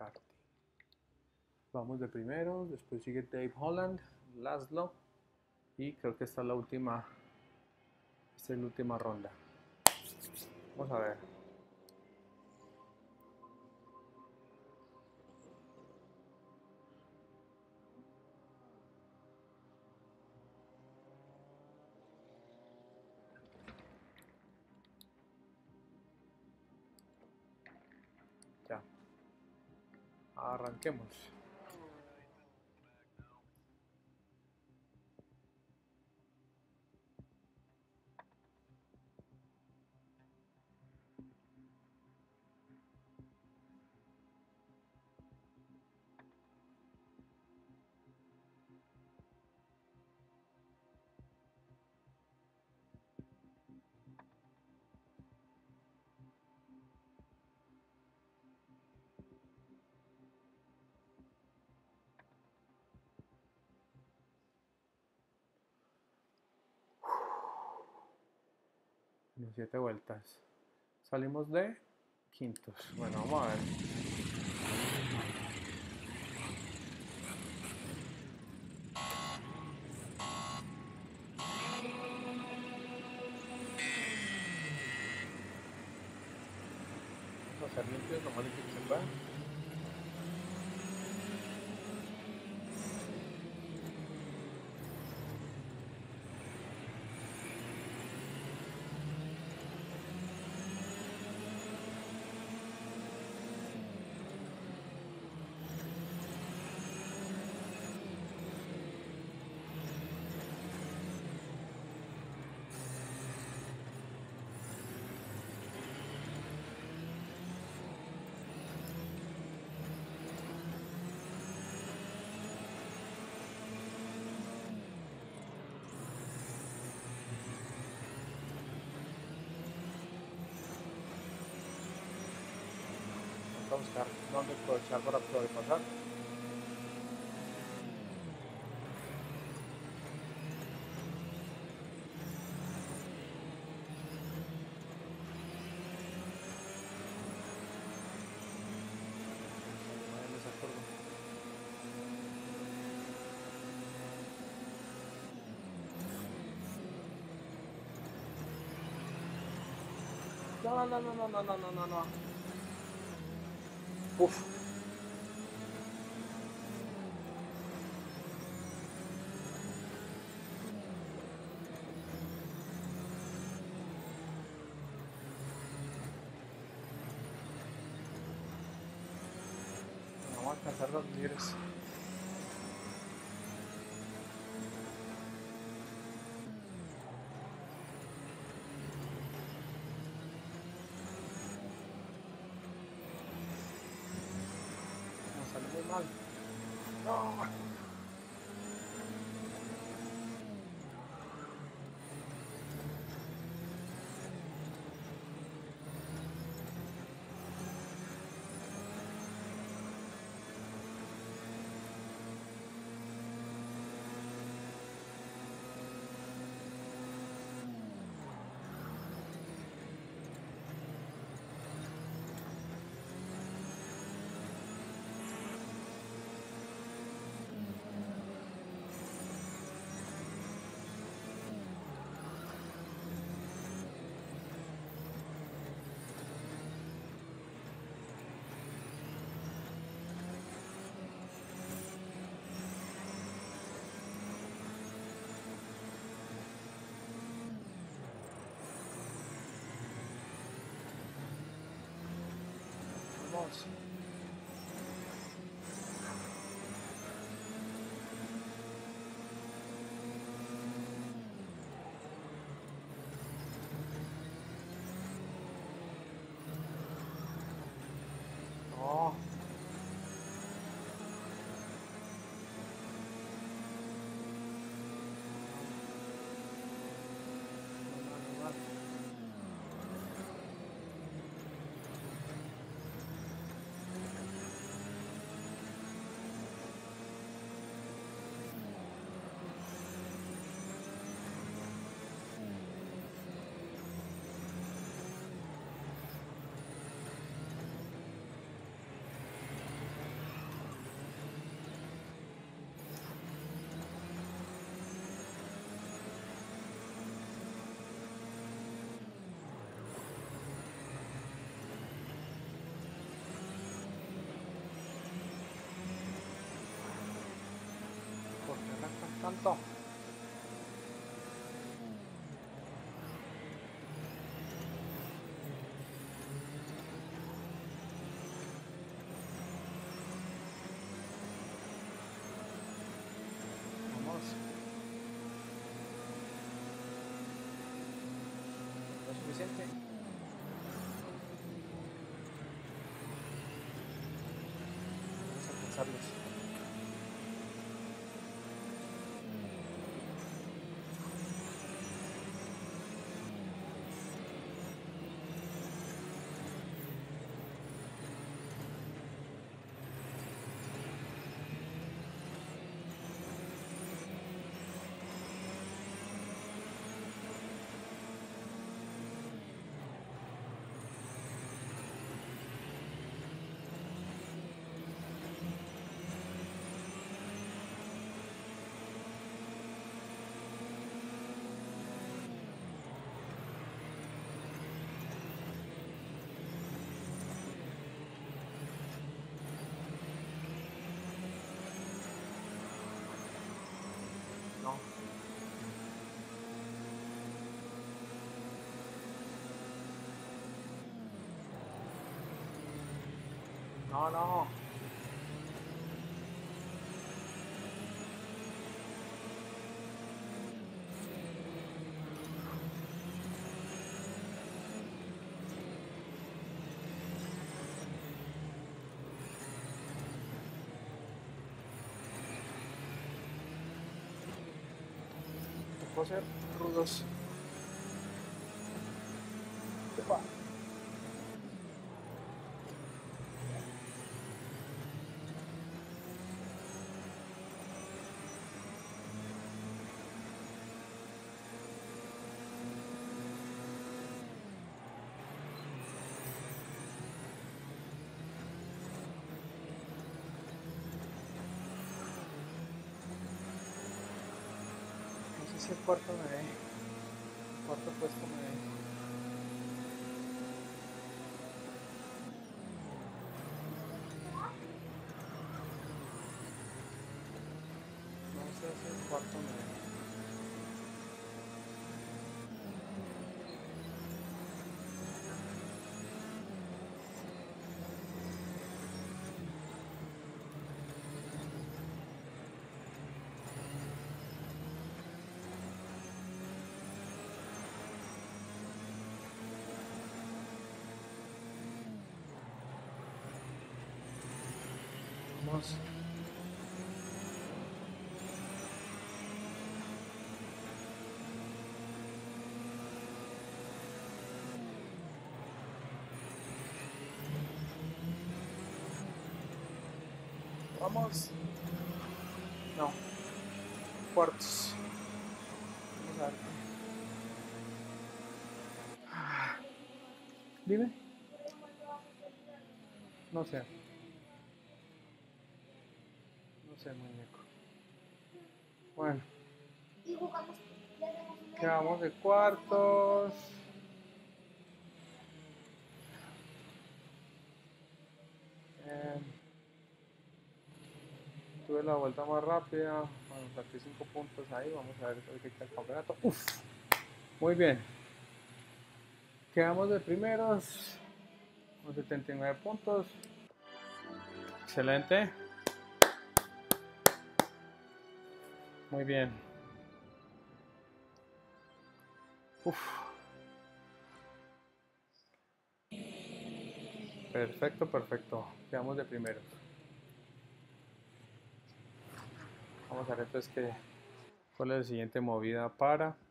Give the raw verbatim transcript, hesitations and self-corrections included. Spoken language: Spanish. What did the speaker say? McCarthy. Vamos de primero, después sigue Dave Holland, Laszlo, y creo que esta es la última, esta es la última ronda. Vamos a ver. Ya. Arranquemos. Siete vueltas. Salimos de quintos. Bueno, vamos a ver. Vamos a hacer limpios, nomás hay que observar. Vamos a buscar dónde aprovechar para poder pasar. No, no, no, no, no, no, no, no, no. Uf. Vamos a alcanzar los líderes. Mal. No. Oh. Santo. Vamos. ¿No es suficiente? No, no. Tocó ser rudos. Epa. El cuarto me ve, el cuarto puesto me ve. No sé si el cuarto me ve. Vamos. No. Cuartos. Vamos a ver. Ah. Dime. No sé. No sé, muñeco. Bueno. Y jugamos. Quedamos de cuartos. Eh. Tuve la vuelta más rápida, bueno, saqué cinco puntos ahí, vamos a ver qué está el campeonato. Uf, muy bien, quedamos de primeros con setenta y nueve puntos, excelente, muy bien. Uf, perfecto, perfecto, quedamos de primeros. Vamos a ver entonces que, cuál es la siguiente movida para...